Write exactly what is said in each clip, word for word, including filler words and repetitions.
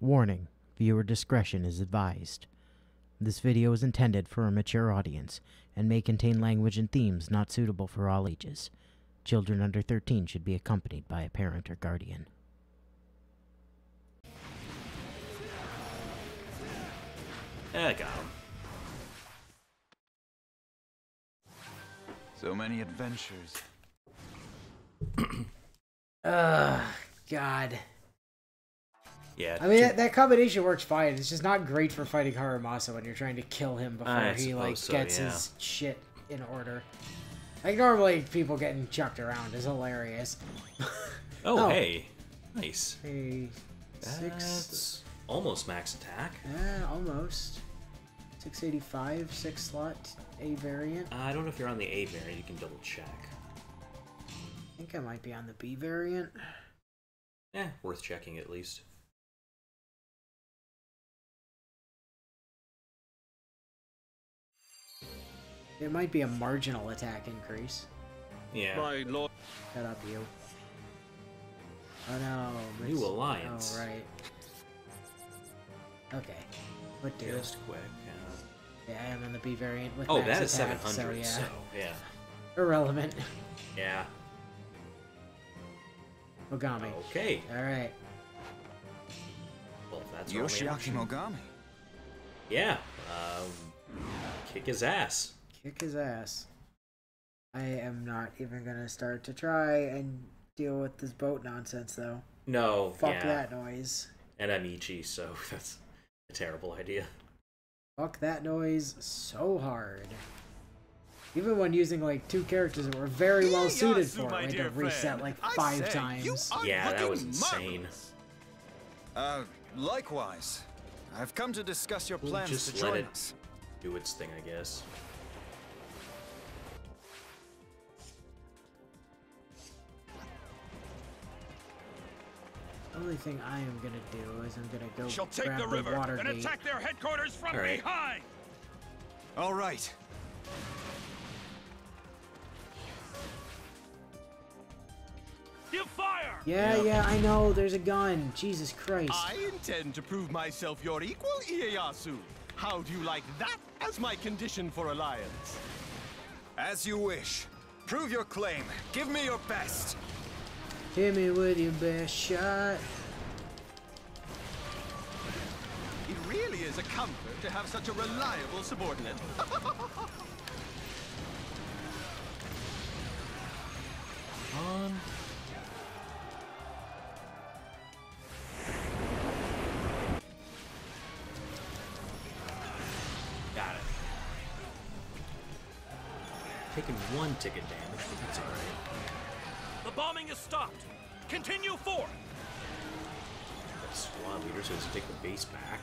Warning, viewer discretion is advised. This video is intended for a mature audience and may contain language and themes not suitable for all ages. Children under thirteen should be accompanied by a parent or guardian. There I go. So many adventures. Ugh, God. Yeah. I mean, that, that combination works fine. It's just not great for fighting Harumasa when you're trying to kill him before I he like so, gets yeah. his shit in order. Like normally, people getting chucked around is hilarious. Oh, oh, hey, nice. Hey, six. Almost max attack. Yeah, almost. six eighty-five, six slot, A variant. Uh, I don't know if you're on the A variant. You can double check. I think I might be on the B variant. Yeah, worth checking at least. It might be a marginal attack increase. Yeah. My lord. Shut up, you. Oh no. Miss... New alliance. Oh, right. Okay. What do? Just quick. Yeah. yeah, I am in the B variant with. Oh, that is seven hundred. So, yeah. so yeah. Irrelevant. Yeah. Mogami. Okay. All right. Well, that's Yoshiaki Mogami. Yeah. Um, kick his ass. Kick his ass. I am not even gonna start to try and deal with this boat nonsense, though. No. Fuck yeah. that noise. And I'm Ichi, so that's a terrible idea. Fuck that noise so hard. Even when using like two characters that were very well suited for it, I had to reset like five times. Yeah, that was insane. Uh, likewise, I've come to discuss your plans. Just to let it do its thing, I guess. Only thing I am gonna do is I'm gonna go She'll grab take the, river the water and gate. attack their headquarters from All right. behind. All right. Give fire. Yeah, yeah, I know. There's a gun. Jesus Christ. I intend to prove myself your equal, Ieyasu. How do you like that as my condition for alliance? As you wish. Prove your claim. Give me your best. Hit me with your best shot. It really is a comfort to have such a reliable subordinate. Come on. Got it. Taking one ticket damage, but that's all right. The bombing is stopped. Continue forth. The squad leader says to take the base back.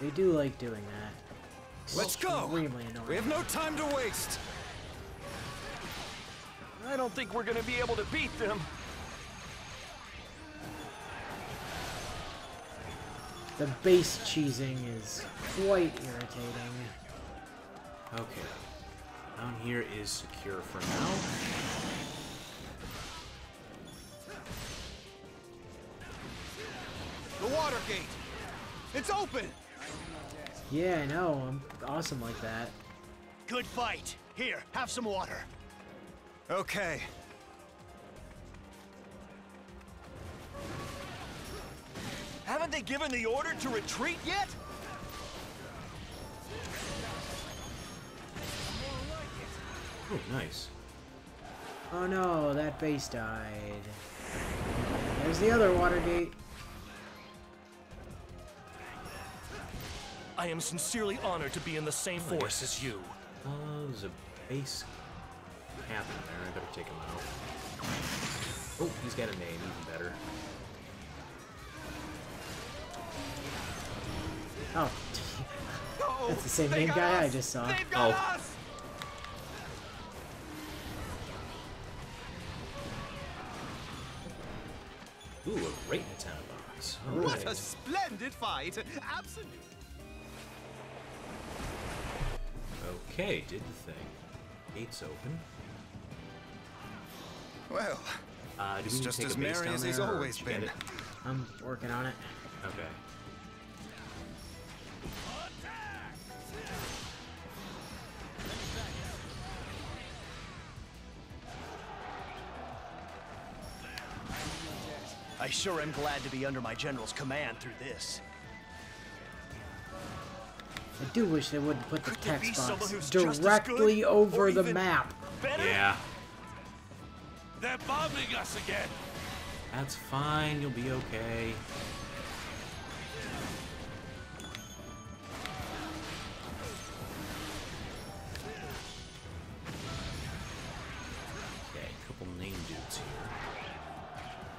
They do like doing that. It's Let's go. We have no time to waste. I don't think we're going to be able to beat them. The base cheesing is quite irritating. Okay. Down here is secure for now. Water gate. It's open. Yeah, I know. I'm awesome like that. Good fight. Here, have some water. Okay. Haven't they given the order to retreat yet? Oh, nice. Oh no, that base died. There's the other water gate. I am sincerely honored to be in the same oh force as you. Uh, there's a base captain there. I better take him out. Oh, he's got a name. Even better. Oh. That's the same name guy us. I just saw. Oh. Us. Ooh, a great Nintendo box. All what right. a splendid fight. Absolutely. Okay, did the thing. Gate's open. Well, uh, it's just as merry as he's always been. I'm working on it. Okay. I sure am glad to be under my general's command through this. I do wish they wouldn't put the text box directly over the map. Yeah. They're bombing us again. That's fine. You'll be okay. Okay, a couple name dudes here.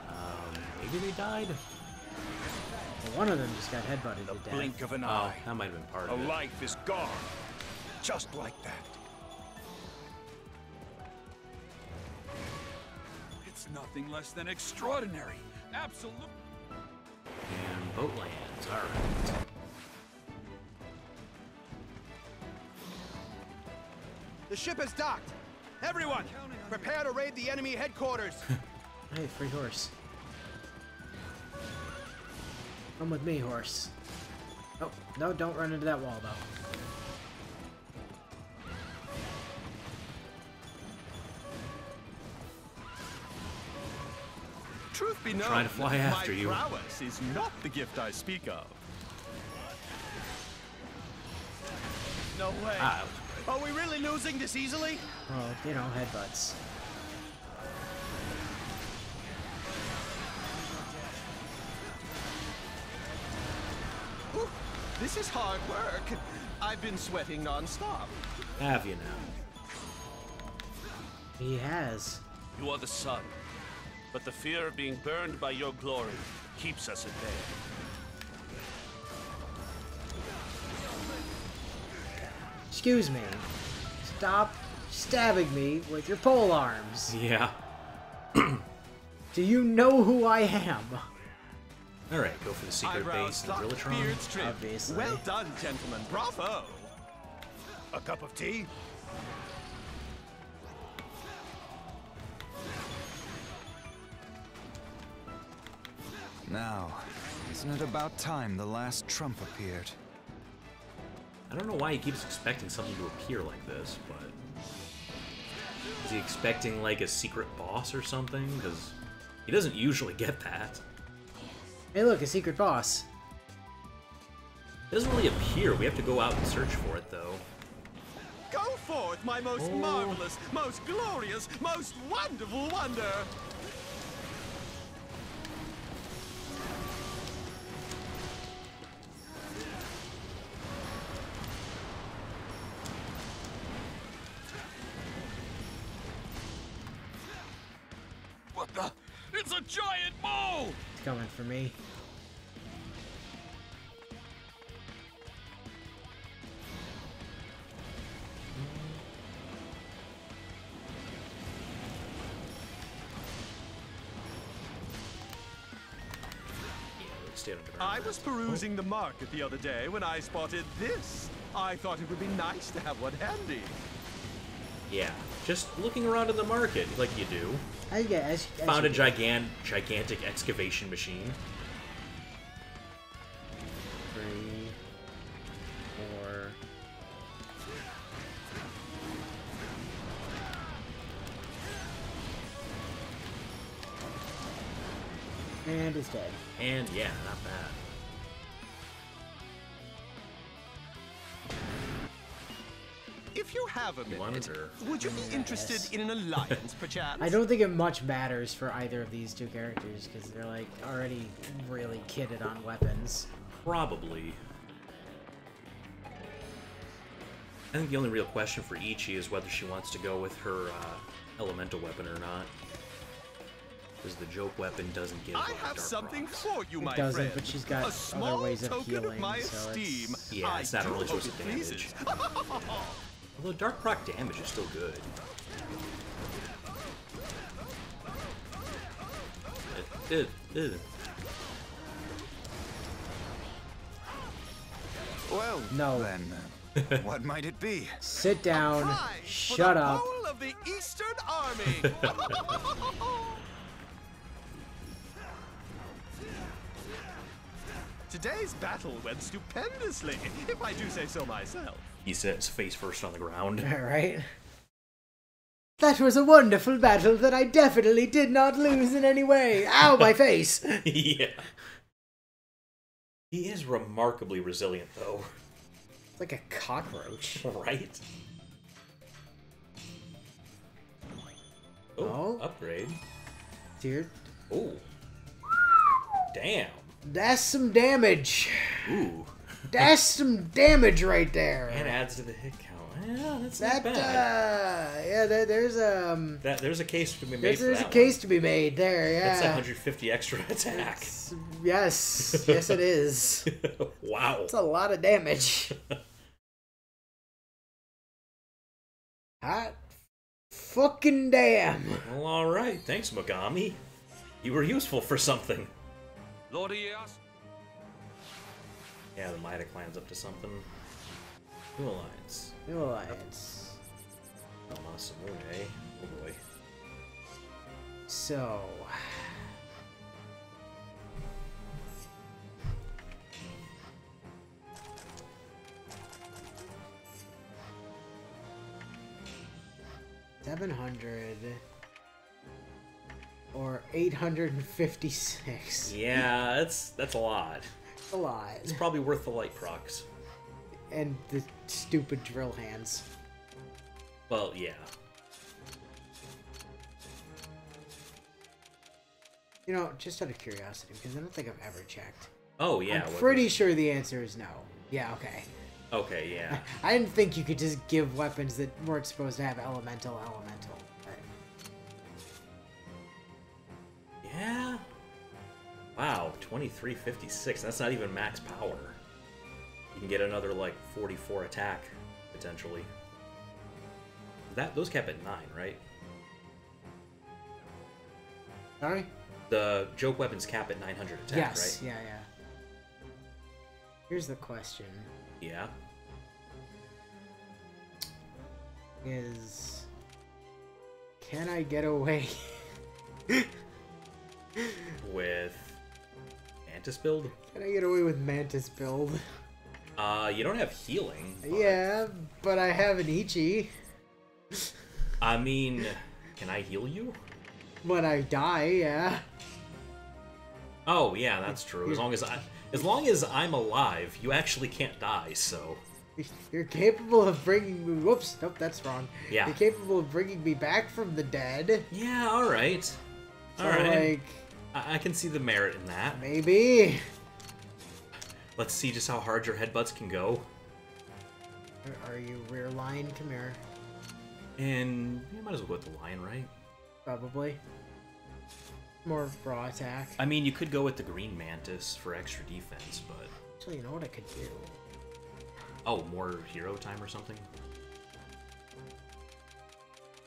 Um, maybe they died? Well, one of them just got headbutted to death. The blink of an eye. Oh, that might have been part of it. A life is gone. Just like that. Nothing less than extraordinary. Absolutely. And Boatlands, alright. The ship is docked. Everyone, prepare to raid the enemy headquarters. Hey, free horse. Come with me, horse. Oh, no, don't run into that wall, though. Truth be known, trying to fly after you. My prowess is not the gift I speak of. No way. Ah. Are we really losing this easily? Well, you know, headbutts. Ooh, this is hard work. I've been sweating non-stop. Have you now? He has. You are the sun. But the fear of being burned by your glory keeps us at bay. Excuse me. Stop stabbing me with your pole arms. Yeah. Do you know who I am? All right, go for the secret base, the Drillatron. Obviously. Well done, gentlemen. Bravo. A cup of tea? Now, isn't it about time the last trump appeared? I don't know why he keeps expecting something to appear like this, but... Is he expecting, like, a secret boss or something? Because he doesn't usually get that. Hey look, a secret boss. It doesn't really appear. We have to go out and search for it, though. Go forth, my most oh. marvelous, most glorious, most wonderful wonder! Giant mole! It's coming for me. I was perusing the market the other day when I spotted this. I thought it would be nice to have one handy. Yeah, just looking around in the market like you do. I guess. Found a gigant, gigantic excavation machine. Three, four. And it's dead. And yeah, not bad. If you have a minute, would you be interested in an alliance, perchance? I don't think it much matters for either of these two characters, because they're, like, already really kitted on weapons. Probably. I think the only real question for Ichi is whether she wants to go with her uh, elemental weapon or not. Because the joke weapon doesn't give. I have something for you, my friend. It doesn't, but she's got other ways of healing, so it's... Yeah, it's not a really source of damage. Although Dark Proc damage is still good. It, it, it. Well, no. Then, what might it be? Sit down, shut up. Whole of the Eastern Army. Today's battle went stupendously, if I do say so myself. He sits face first on the ground. All right. That was a wonderful battle that I definitely did not lose in any way. Ow, my face! Yeah. He is remarkably resilient, though. It's like a cockroach. Right? Oh, oh. Upgrade. Dear. Oh. Damn. That's some damage. Ooh. That's some damage right there. And adds to the hit count. Yeah, that's that, not bad. Uh, yeah, there, there's um. That there's a case to be made. There's, for there's that a case one. to be made there. Yeah. That's one hundred fifty extra attack. It's, yes, yes, it is. Wow. That's a lot of damage. Hot fucking damn. Well, all right. Thanks, Mogami. You were useful for something. Lord Ieyasu. Yeah, the Mida clan's up to something. New alliance. New alliance. Oh, Masamune. Oh boy. So. Seven hundred. Or eight hundred fifty-six. Yeah, that's that's a lot. That's a lot. It's probably worth the light procs. And the stupid drill hands. Well, yeah. You know, just out of curiosity, because I don't think I've ever checked. Oh, yeah. I'm pretty was... sure the answer is no. Yeah, okay. Okay, yeah. I didn't think you could just give weapons that weren't supposed to have elemental elemental. Yeah. Wow, twenty-three fifty-six. That's not even max power. You can get another like forty-four attack potentially. That those cap at nine, right? Sorry. The joke weapons cap at nine hundred attack, yes. Right? Yeah, yeah. Here's the question. Yeah. Is can I get away? With Mantis build? Can I get away with Mantis build? Uh, you don't have healing. But... yeah, but I have an Ichi. I mean, can I heal you? When I die, yeah. Oh yeah, that's true. As long as I, as long as I'm alive, you actually can't die. So. You're capable of bringing me. Whoops, nope, that's wrong. Yeah. You're capable of bringing me back from the dead. Yeah. All right. So, all right. Like, I can see the merit in that. Maybe. Let's see just how hard your headbutts can go. Are you rear lion? Come here. And you might as well go with the lion, right? Probably. More raw attack. I mean, you could go with the green mantis for extra defense, but... so you know what I could do? Oh, more hero time or something?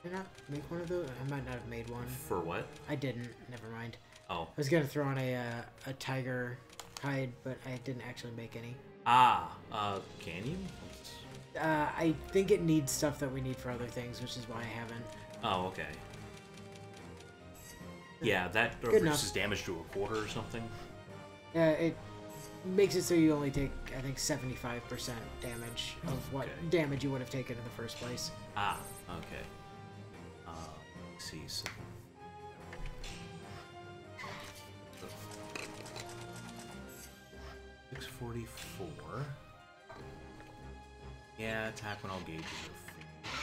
Did I not make one of those? I might not have made one. For what? I didn't. Never mind. Oh. I was gonna throw on a uh, a tiger hide, but I didn't actually make any. Ah, uh, can you? Uh, I think it needs stuff that we need for other things, which is why I haven't. Oh, okay. Yeah, that reduces damage to a quarter or something. Yeah, uh, it makes it so you only take, I think, seventy-five percent damage of what okay. damage you would have taken in the first place. Ah, okay. See, so. six forty-four. Yeah, attack when all gauges are finished.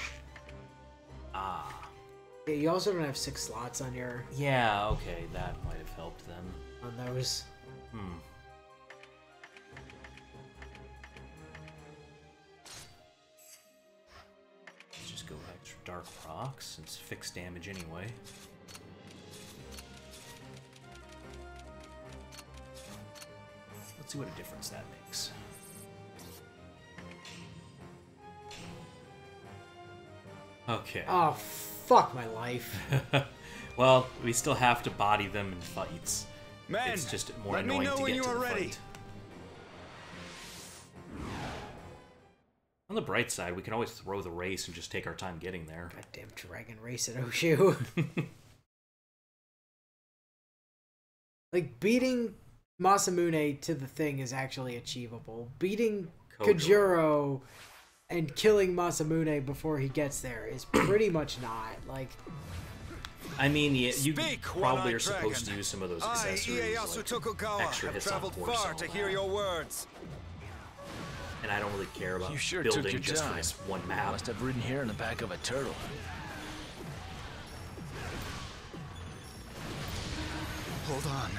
Ah. Yeah, you also don't have six slots on your... yeah, okay, that might have helped then. On those. Hmm. Dark rocks, since fixed damage anyway. Let's see what a difference that makes. Okay. Oh, fuck my life. Well, we still have to body them in fights. Man, it's just more annoying to get to the fight. On the bright side, we can always throw the race and just take our time getting there. Goddamn dragon race at Oshu. Like, beating Masamune to the thing is actually achievable. Beating Kojuro and killing Masamune before he gets there is pretty much not. Like, I mean, yeah, you Speak, probably are supposed dragon. to use some of those accessories, I, like extra hits on force and, to hear your words. and I don't really care about you sure building just for this one map. You must have ridden here in the back of a turtle. Hold on,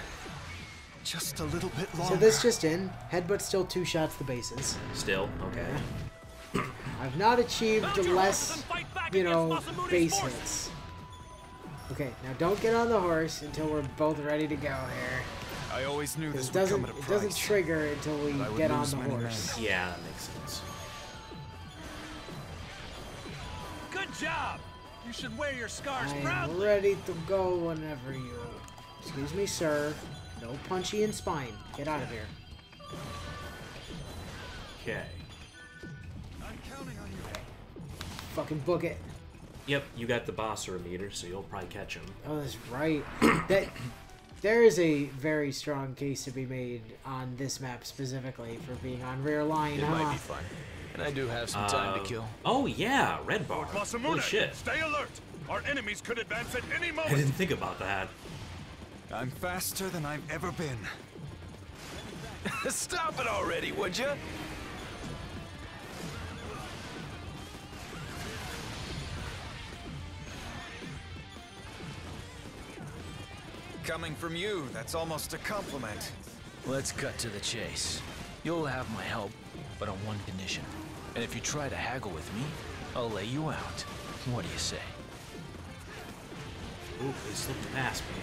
just a little bit longer. So this just in, headbutt still two shots the bases. Still, okay. I've not achieved less, you know, base hits. Okay, now don't get on the horse until we're both ready to go here. I always knew this would come at a price. It doesn't trigger until we get on the horse. Yeah, that makes sense. Good job. You should wear your scars proudly. I'm ready to go whenever you. Excuse me, sir. No punchy in spine. Get out of here. Okay. I'm counting on you. Fucking book it. Yep, you got the Basara meter, so you'll probably catch him. Oh, that's right. that there is a very strong case to be made on this map specifically for being on Rear Lion. It huh? might be fun, and I do have some uh, time to kill. Oh yeah, red bar. Masamune, holy shit! Stay alert. Our enemies could advance at any moment. I didn't think about that. I'm faster than I've ever been. Stop it already, would you? Coming from you, that's almost a compliment. Let's cut to the chase. You'll have my help, but on one condition. And if you try to haggle with me, I'll lay you out. What do you say? Ooh, they slipped past me.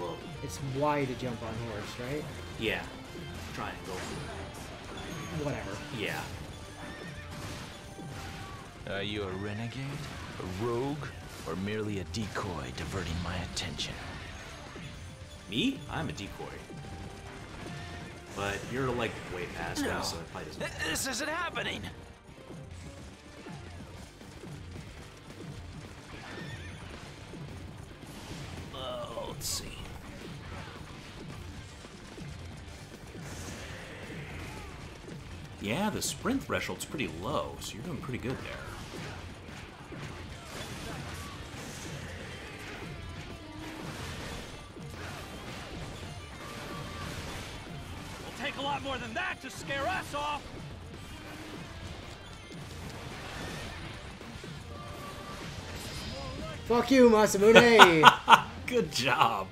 Whoa. It's Y to jump on horse, right? Yeah. Try and go for it. Whatever. Yeah. Are you a renegade? A rogue? Or merely a decoy diverting my attention? Me? I'm a decoy. But you're like way past no. me, so the fight isn't. This isn't happening! Oh, let's see. Yeah, the sprint threshold's pretty low, so you're doing pretty good there. More than that to scare us off. Fuck you, Masamune. Good job.